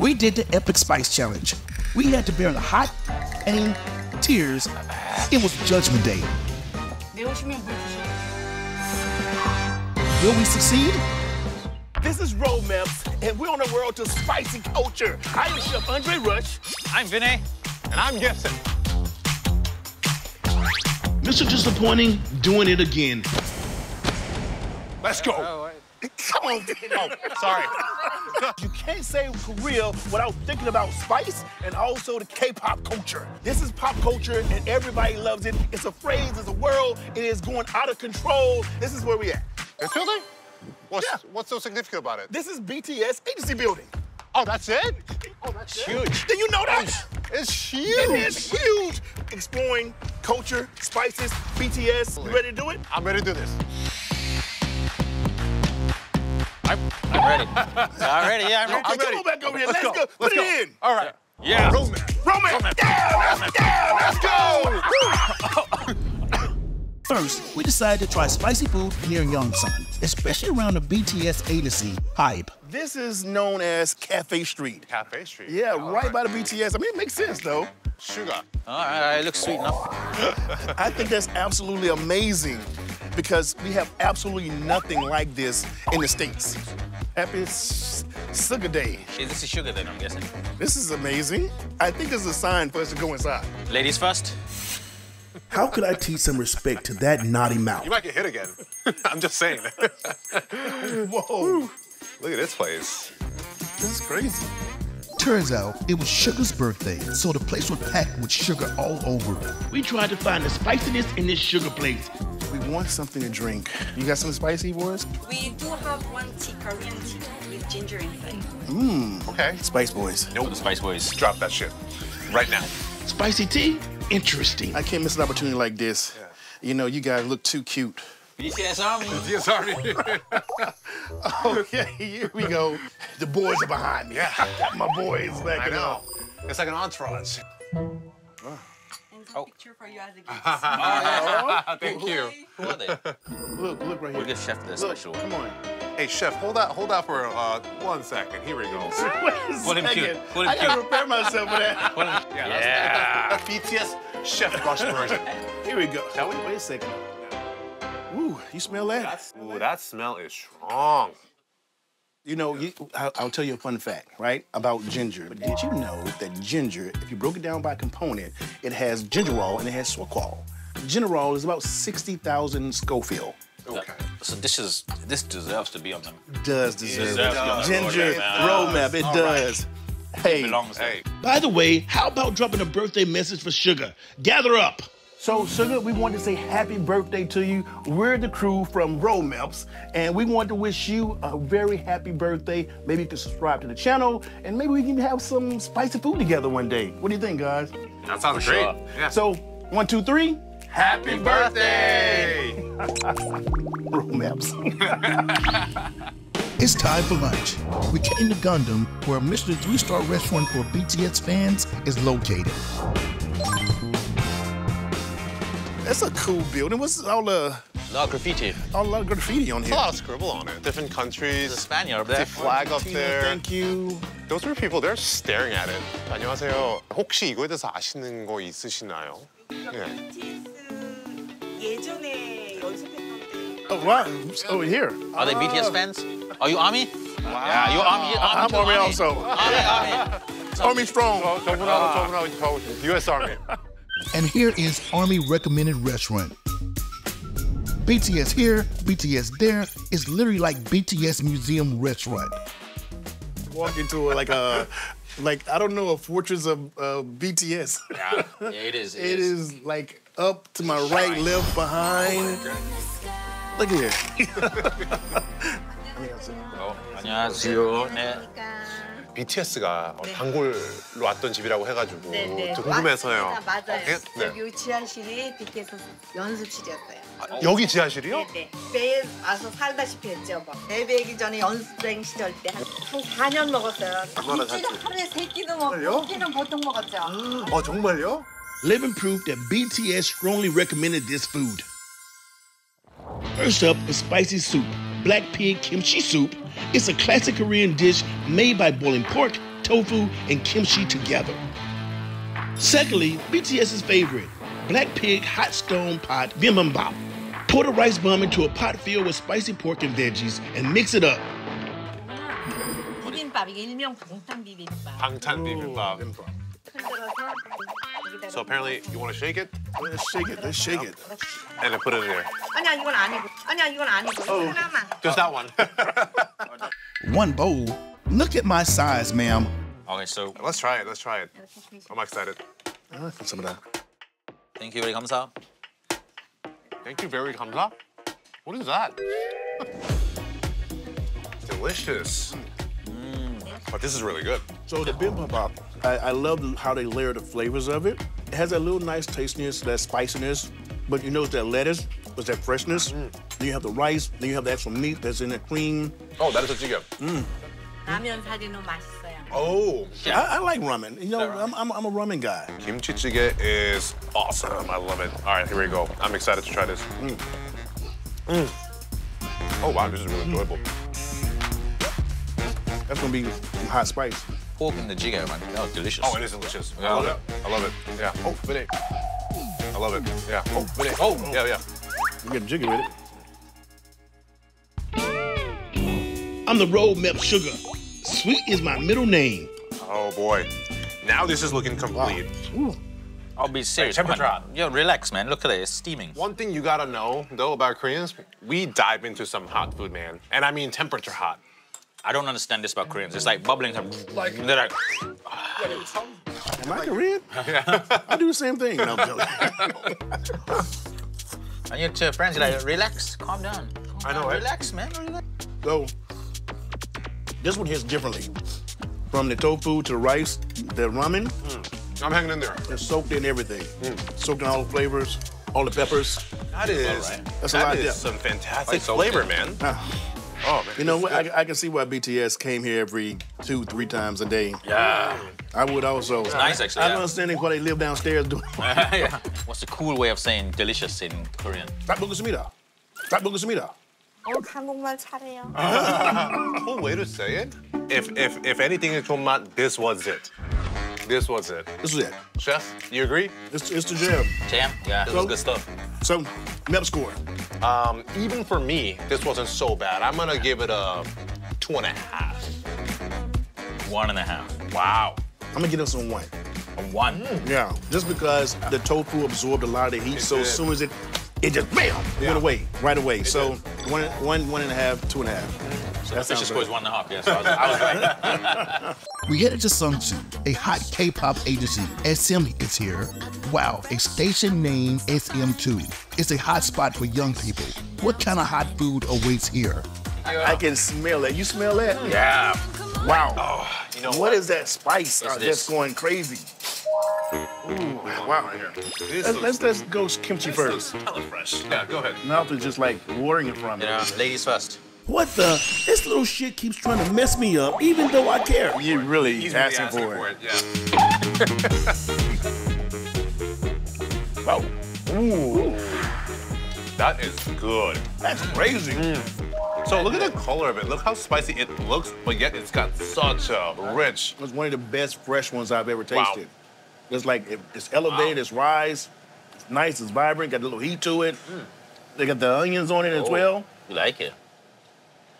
We did the Epic Spice Challenge. We had to bear the hot and tears. It was Judgment Day. Will we succeed? This is Road Mep, and we're on a world to spicy culture. I am Chef Andre Rush. I'm Vinay. And I'm guessing. Mr. Disappointing, doing it again. Let's go. Come on. Oh, sorry. You can't say Korea without thinking about spice and also the K-pop culture. This is pop culture, and everybody loves it. It's a phrase, it's a world. It is going out of control. This is where we at. This building? What's so significant about it? This is BTS agency building. Oh, that's it? Oh, that's huge. Did you know that? It's huge. It is huge. Exploring culture, spices, BTS. You ready to do it? I'm ready to do this. I'm ready. I'm ready. Yeah, I'm ready. Okay, come on back over here. Let's go. Let's go. Put it in. All right. Yeah. Roman. Yeah, let's go. First, we decided to try spicy food here in Yongsan, especially around the BTS agency hype. This is known as Cafe Street. Cafe Street? Yeah, right by the BTS. I mean, it makes sense, though. Sugar. All right, it looks sweet enough. I think that's absolutely amazing because we have absolutely nothing like this in the States. Happy Sugar Day. Hey, this is sugar, then, I'm guessing. This is amazing. I think this is a sign for us to go inside. Ladies first. How could I teach some respect to that naughty mouth? You might get hit again. I'm just saying. Whoa. Look at this place. This is crazy. Turns out it was Sugar's birthday, so the place was packed with sugar all over it. We tried to find the spiciness in this sugar place. We want something to drink. You got something spicy for us? We do have one tea, Korean tea, with ginger inside. Mmm. Okay. Spice Boys. Nope. The Spice Boys. Drop that shit. Right now. Spicy tea? Interesting. I can't miss an opportunity like this. Yeah. You know, you guys look too cute. BTS Army. BTS Army. Okay, here we go. The boys are behind me. Yeah. My boys. Like, I know. It's like an entourage. Oh. Picture for you as a gift. Thank you. Who are they? Look right here. We'll give Chef this special. Come on. Hey, Chef, hold out for 1 second. Here we go. Put him cute. I gotta prepare myself for that. That's BTS Chef Rush version. Here we go. Now, wait a second. Ooh, you smell that? Ooh, that smell is strong. You know, I'll tell you a fun fact, right, about ginger. But did you know that ginger, if you broke it down by component, it has gingerol and it has swacqual. Gingerol is about 60,000 Scoville. Okay. So this deserves to be on them. Ginger roadmap, it does. Right. Hey. By the way, how about dropping a birthday message for Sugar? Gather up. So, Sugar, we want to say happy birthday to you. We're the crew from Road Meps, and we want to wish you a very happy birthday. Maybe you can subscribe to the channel, and maybe we can have some spicy food together one day. What do you think, guys? That sounds great. Sure. Yeah. So, 1, 2, 3. Happy birthday! Road Meps. It's time for lunch. We came to Gundam, where a Michelin 3-star restaurant for BTS fans is located. That's a cool building. What's all the... A lot of graffiti. A lot of graffiti on here. There's a lot of scribble on it. Different countries. There's a Spaniard up there. Flag up there. Thank you. Those were people, they're staring at it. 안녕하세요. 혹시 이거에 대해서 아시는 거 있으시나요? BTS 예전에 연습했던 때. Oh, wow. Over here. Are they BTS fans? Are you Army? Wow. Yeah, you're Army. I'm Army also. Army strong. US Army. And here is Army-recommended restaurant. BTS here, BTS there. It's literally like BTS Museum Restaurant. Walk into like I don't know, a fortress of BTS. Yeah, it is. It is like up to my right, left, behind. Oh, look at here. BTS가 단골로 왔던 집이라고 해가지고 궁금해서요. 맞아요. 여기 지하실이 BTS 연습실이었어요. 여기 지하실이요? 네. 매일 와서 살다시피 했죠. 데뷔하기 전에 연습생 시절 때 한 4년 먹었어요. 일주일에 하루에 3끼도 먹고 2끼는 보통 먹었죠. 어 정말요? Living proof that BTS strongly recommended this food. First up is spicy soup. Black pig kimchi soup. It's a classic Korean dish made by boiling pork, tofu, and kimchi together. Secondly, BTS's favorite, black pig hot stone pot bibimbap. Pour the rice bomb into a pot filled with spicy pork and veggies and mix it up. 비빔밥, 이게 일명 방탄 비빔밥. 방탄 비빔밥. So apparently, you want to shake it? Let's shake it. And then put it in there. 아니야, 이건 아니고. Oh, just that one. One bowl. Look at my size, ma'am. Okay, so let's try it. I'm excited. Some of that. Thank you very 감사. Thank you very 감사. What is that? Delicious. But this is really good. So the bibimbap, I love how they layer the flavors of it. It has that little nice tastiness, that spiciness, but you notice that lettuce, was that freshness. Then you have the rice, then you have the actual meat that's in the cream. Oh, that is what you get. Oh, yeah. I like ramen. You know, I'm a ramen guy. Kimchi jjigae is awesome. I love it. All right, here we go. I'm excited to try this. Oh wow, this is really enjoyable. That's gonna be some hot spice. Pork in the jjigae, man. That was delicious. Oh, it is delicious. Yeah. I love it. Yeah. Oh, fillet. I love it. Yeah. Oh, fillet. Oh, yeah, yeah. You get jiggy with it. I'm the Road Mep Sugar. Sweet is my middle name. Oh boy. Now this is looking complete. Wow. I'll be serious. Hey, temperature up. Yo, relax, man. Look at it. It's steaming. One thing you gotta know, though, about Koreans, we dive into some hot food, man. And I mean temperature hot. I don't understand this about Koreans. It's like bubbling. Like, they're like... Am I Korean? Yeah. I do the same thing. No, I'm joking. And your two friends are like, relax, calm down. Calm down, right? Relax, man. Relax. So, this one hits differently. From the tofu to the rice, the ramen. I'm hanging in there. It's soaked in everything. Soaked in all the flavors, all the peppers. That is some fantastic flavor, man. Oh, man. You know what? I can see why BTS came here every 2-3 times a day. Yeah. I would also. It's nice, actually. I'm understanding why they live downstairs doing yeah. What's the cool way of saying delicious in Korean? 딱 먹겠습니다. Oh, 한국말 잘해요. Cool way to say it. If anything is tomat, this was it. This is it. Chef, you agree? It's the jam. Jam? Yeah, this was good stuff. So, Mep score. Even for me, this wasn't so bad. I'm gonna give it a 2.5. 1.5. Wow. I'm gonna give this a 1. A 1? Yeah, just because the tofu absorbed a lot of the heat, as soon as it just bam, went away, right away. So, 1.5, 2.5. That sounds good. 1.5, yes. I was right. We headed to Sungcheon, a hot K-pop agency. SM is here. Wow, a station named SM2. It's a hot spot for young people. What kind of hot food awaits here? I can smell it. You smell that? Yeah. Wow. Oh, you know what is that spice? I'm just going crazy. Ooh, wow. Let's go kimchi first. HelloFresh. Yeah, go ahead. Mouth is just like watering it from it. Ladies first. What the? This little shit keeps trying to mess me up, even though I care. You're really asking for it. Yeah. Wow. Ooh. That is good. That's crazy. So look at the color of it. Look how spicy it looks, but yet it's got such a rich. It's one of the best fresh ones I've ever tasted. Wow. It's like, it's elevated, it's rise, it's nice, it's vibrant, got a little heat to it. They got the onions on it as well. You like it?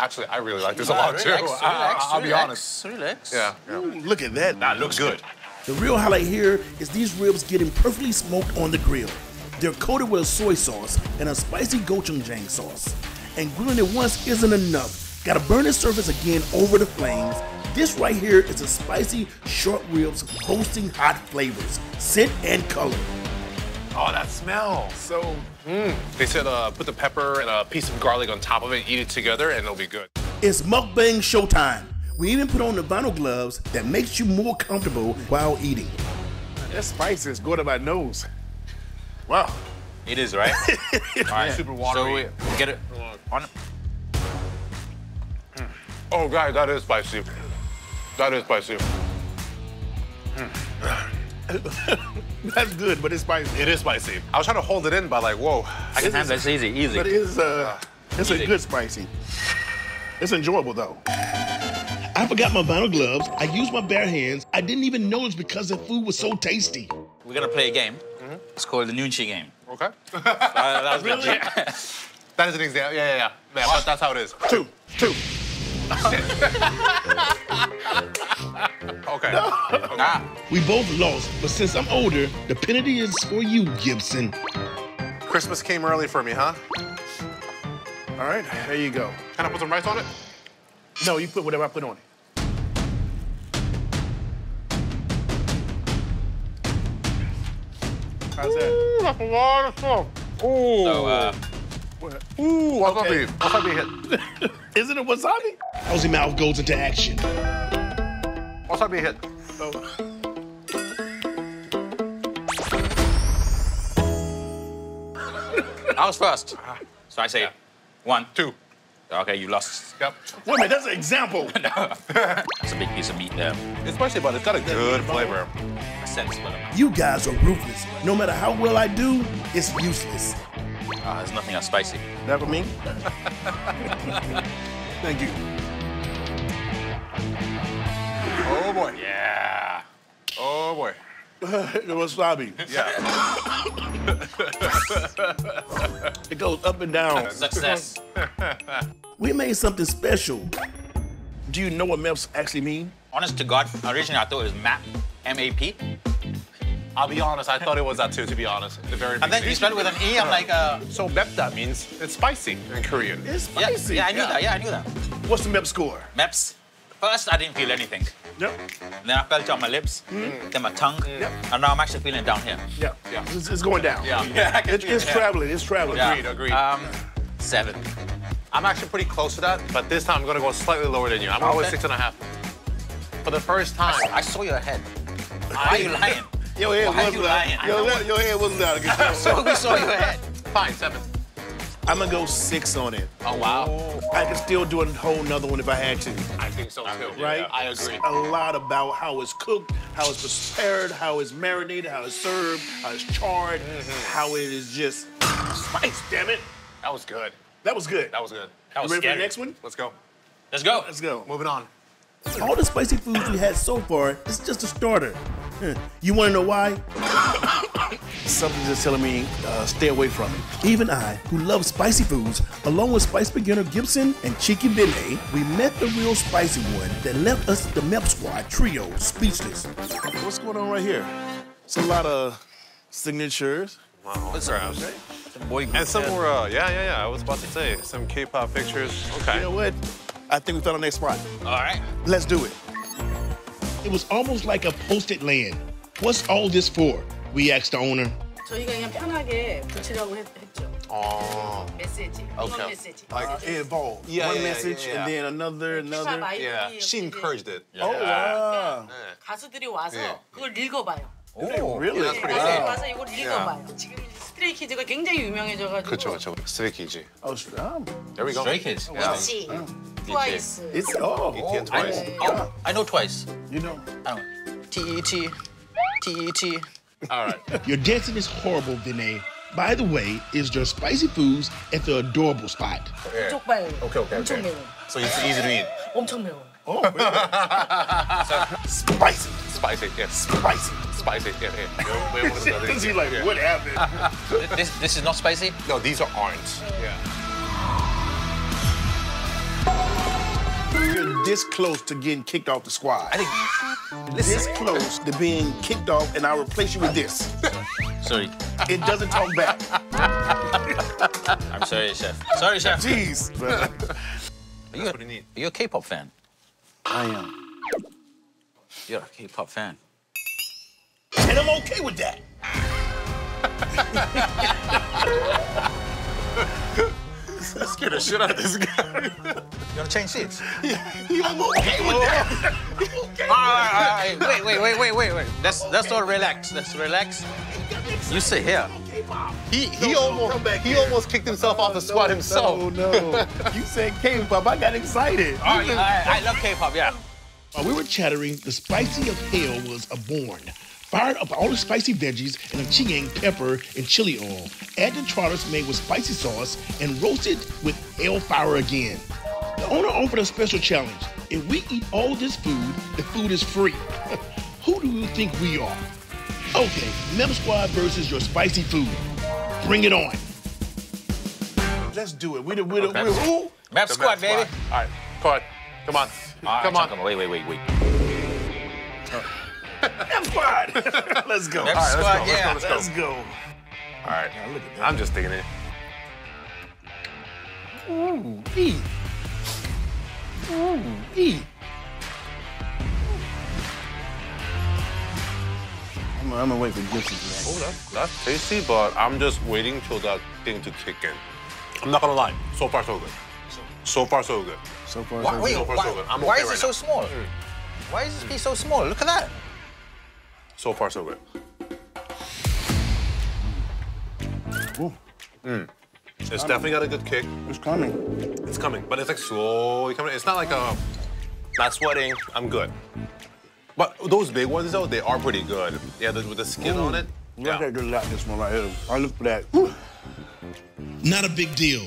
Actually, I really like this a lot, too. I'll be honest. Yeah. Ooh, look at that. That looks good. The real highlight here is these ribs getting perfectly smoked on the grill. They're coated with a soy sauce and a spicy gochujang sauce. And grilling it once isn't enough. Gotta burn the surface again over the flames. This right here is a spicy short ribs boasting hot flavors, scent and color. Oh, that smell. So, they said put the pepper and a piece of garlic on top of it, eat it together, and it'll be good. It's mukbang showtime. We even put on the vinyl gloves that makes you more comfortable while eating. That spice is going to my nose. Wow. It is, right? All right, super watery. So we get it on. Oh, guys, that is spicy. That is spicy. That's good, but it's spicy. It is spicy. I was trying to hold it in by like, whoa. I can handle this easy. But it's a good spicy. It's enjoyable, though. I forgot my vinyl gloves. I used my bare hands. I didn't even notice because the food was so tasty. We're gonna play a game. Mm-hmm. It's called the Nunchi Game. Okay. That was really? Yeah. That is an example. Yeah, yeah, yeah. Yeah, that's how it is. Two. Okay. No. Okay. Nah. We both lost, but since I'm older, the penalty is for you, Gibson. Christmas came early for me, huh? All right, there you go. Can I put some rice on it? No, you put whatever I put on it. How's that? Ooh, that's a lot of stuff. Ooh. So, ooh, wasabi. Okay. Wasabi hit. Isn't it wasabi? Ozzy Mouth goes into action. Wasabi hit. Oh. I was first. So I say, yeah. 1, 2. Okay, you lost. Yep. Wait a minute, that's an example. No. That's a big piece of meat there. Especially, but it's got a good flavor. A sense of it. You guys are ruthless. No matter how well I do, it's useless. There's nothing else spicy. Never me. Thank you. Oh boy. Yeah. Oh boy. The wasabi. Yeah. It goes up and down. Success. We made something special. Do you know what MEPs actually mean? Honest to God, originally I thought it was map, M-A-P. I'll be honest, I thought it was that too, to be honest. The very and then you spelled with an E, I'm like, So MEP, that means it's spicy in Korean. It's spicy. Yeah, I knew that. What's the MEP score? MEPs. First, I didn't feel anything. Yep. Then I felt it on my lips, then my tongue, and now I'm actually feeling it down here. Yep. Yeah. It's going down. Yeah. It's traveling. Yeah. Agreed. 7. I'm actually pretty close to that, but this time I'm going to go slightly lower than you. I'm always 6.5. For the first time. I saw your head. Why are you lying? Your head wasn't out. Your head wasn't out. So we saw your head. Fine, 7. I'm gonna go 6 on it. Oh, wow. I could still do a whole nother one if I had to. I think so, too. Right? Yeah, I agree. It's a lot about how it's cooked, how it's prepared, how it's marinated, how it's served, how it's charred, how it is just spiced, damn it. That was good. That was good. That was good. That was ready for the next one? Let's go. Let's go. Let's go. Moving on. All the spicy foods we had so far, it's just a starter. You wanna know why? Something's just telling me, stay away from it. Even I, who love spicy foods, along with spice beginner Gibson and Cheeky Binet, we met the real spicy one that left us the MEP Squad trio speechless. What's going on right here? It's a lot of signatures. Wow, that's right. Okay. Some boy group. And some more, I was about to say, some K-pop pictures. Okay. You know what? I think we found our next spot. All right. Let's do it. It was almost like a post-it land. What's all this for? We asked the owner. 저희가 그냥 편하게 붙이려고 했죠. Oh. Message. Okay. Message. Like it evolved. Yeah, One message and then another. Yeah. She encouraged it. Yeah. Oh wow. 가수들이 와서 그걸 읽어봐요. Oh really? That's pretty cool. 와서 이걸 읽어봐요. 지금 Stray Kids가 굉장히 유명해져가지고. 그렇죠. Stray Kids. Oh, there we go. Stray Kids. Yeah. Twice. It's BTS Twice. I know Twice. You know. I know. T.E.T. All right. Your dancing is horrible, Vinay. By the way, is your spicy foods at the adorable spot? Yeah. Okay. So it's easy to eat. Oh, really? Spicy. Because you're like, what happened? This is not spicy? No, these aren't. Yeah. You're this close to getting kicked off the squad. This close to being kicked off, and I'll replace you with this. Sorry. It doesn't talk back. I'm sorry, Chef. Sorry, Chef. Jeez, brother. Are you a K-pop fan? I am. You're a K-pop fan. And I'm okay with that. I scared the shit out of this guy. You wanna change seats? Yeah, I'm okay with that. All right. Wait. Let's not relax. Let's relax. You sit here. He almost kicked himself off the squad himself. Oh no. You said K-pop. I got excited. I love K-pop. Yeah. While we were chattering, the spicy of hell was airborne. Fired up all the spicy veggies and a chiyang pepper and chili oil. Add the chorus made with spicy sauce and roast it with hellfire again. The owner offered a special challenge. If we eat all this food, the food is free. Who do you think we are? Okay, Mem Squad versus your spicy food. Bring it on. Let's do it. We're Mep Squad, baby. All right, Card. Come on. Come on. Wait. Mep Squad. Let's go. Mep Squad, yeah. Let's go. All right. Now, look at that. I'm just thinking it. Ooh, eat. Ooh, eat. I'm gonna wait for this. Oh, that's tasty, but I'm just waiting till that thing to kick in. I'm not gonna lie. So far, so good. So far, so good. Why is it so small? Why is this piece so small? Look at that. So far, so good. Ooh. Mm. It's definitely got a good kick. It's coming. It's coming, but it's like slowly coming. It's not like a, not sweating, I'm good. But those big ones, though, they are pretty good. Yeah, with the skin on it. Yeah. I do like this one right here. I look for that. Ooh. Not a big deal.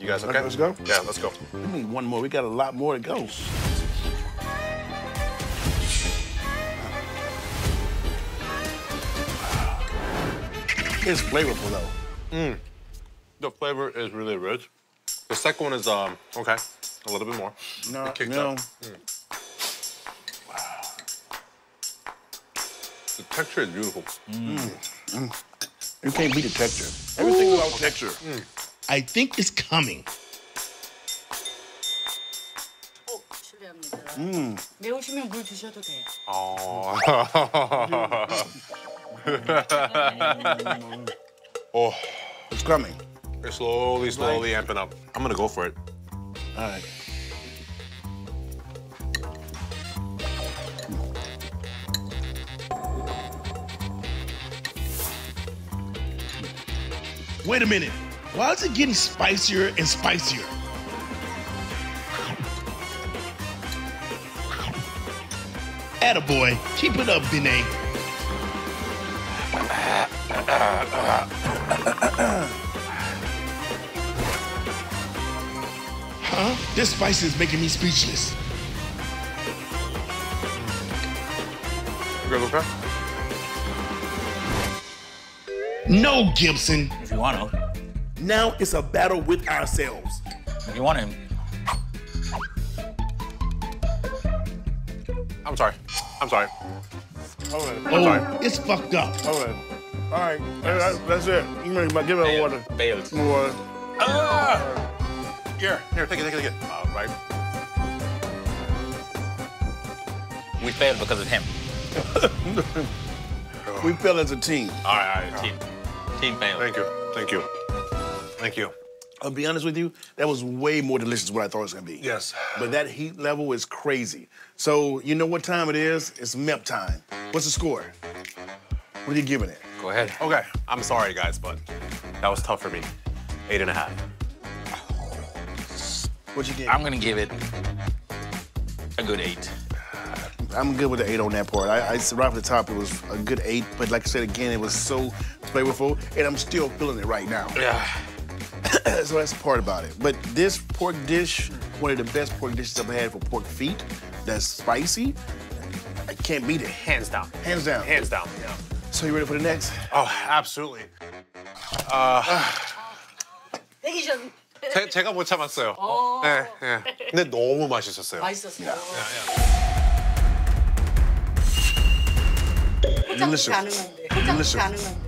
You guys okay? Let's go? Yeah, let's go. We need one more. We got a lot more to go. It's flavorful, though. Mm. The flavor is really rich. The second one is, okay, a little bit more. No, it kicked up. Mm. Wow. The texture is beautiful. Mm. Mm. You can't beat the texture. Everything about texture. Mm. I think it's coming. Mm. Oh. Oh. It's coming. It's slowly amping up. I'm gonna go for it. All right. Wait a minute. Why is it getting spicier and spicier? Attaboy, keep it up, Vinay. Huh? This spice is making me speechless. You guys okay? No, Gibson. If you want to. Now it's a battle with ourselves. If you want him. I'm sorry. All right. It's fucked up. All right. All right. Yes. That's it. Give it water. Bailed. Water. Ah! Here, take it. All right. We failed because of him. We failed as a team. All right. Team failed. Thank you. I'll be honest with you, that was way more delicious than what I thought it was going to be. Yes. But that heat level is crazy. So you know what time it is? It's Mep time. What's the score? What are you giving it? Go ahead. Okay. I'm sorry, guys, but that was tough for me. 8.5. What'd you give? I'm going to give it a good 8. I'm good with the 8 on that part. I right off the top, it was a good 8. But like I said again, it was so flavorful, and I'm still feeling it right now. Yeah. So that's the part about it. But this pork dish, one of the best pork dishes I've had for pork feet, that's spicy. I can't beat it. Hands down. Yeah. So you ready for the next? Oh, absolutely. 제가 못 참았어요. 네, 네. 근데 너무 맛있었어요. 맛있었어요. Yeah. Delicious.